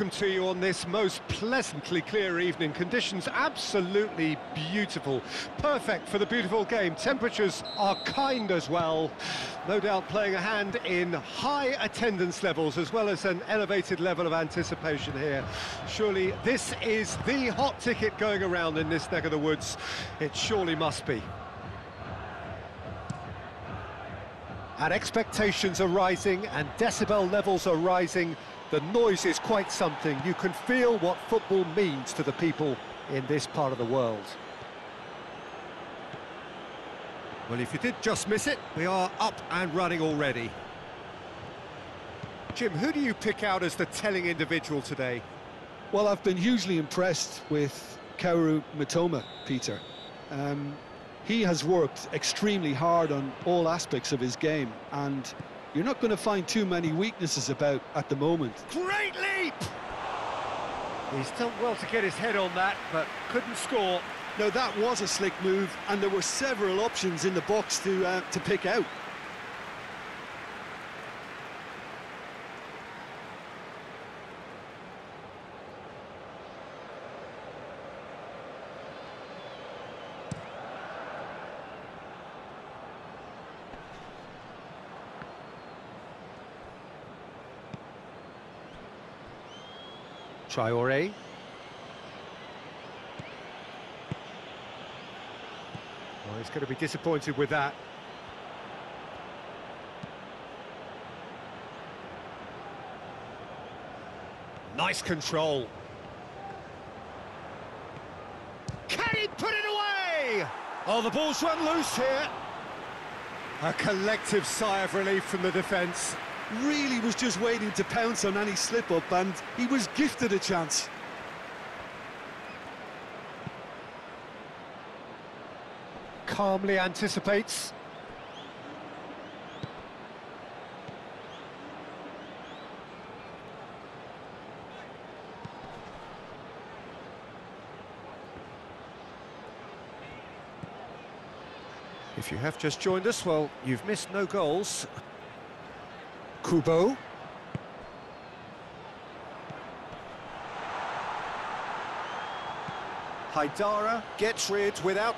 welcome to you on this most pleasantly clear evening. Conditions absolutely beautiful, perfect for the beautiful game. Temperatures are kind as well, no doubt playing a hand in high attendance levels as well as an elevated level of anticipation here. Surely this is the hot ticket going around in this neck of the woods. It surely must be. And expectations are rising and decibel levels are rising. The noise is quite something. You can feel what football means to the people in this part of the world. Well, if you did just miss it, we are up and running already. Jim, who do you pick out as the telling individual today? Well, I've been hugely impressed with Kauru Mitoma, Peter. He has worked extremely hard on all aspects of his game, and you're not going to find too many weaknesses about at the moment. Great leap! He's done well to get his head on that, but couldn't score. No, that was a slick move, and there were several options in the box to pick out. Traore. Well, he's going to be disappointed with that. Nice control. Can he put it away? Oh, the ball's run loose here. A collective sigh of relief from the defence. Really was just waiting to pounce on any slip-up, and he was gifted a chance. Calmly anticipates. If you have just joined us, well, you've missed no goals. Kubo. Haidara gets rid without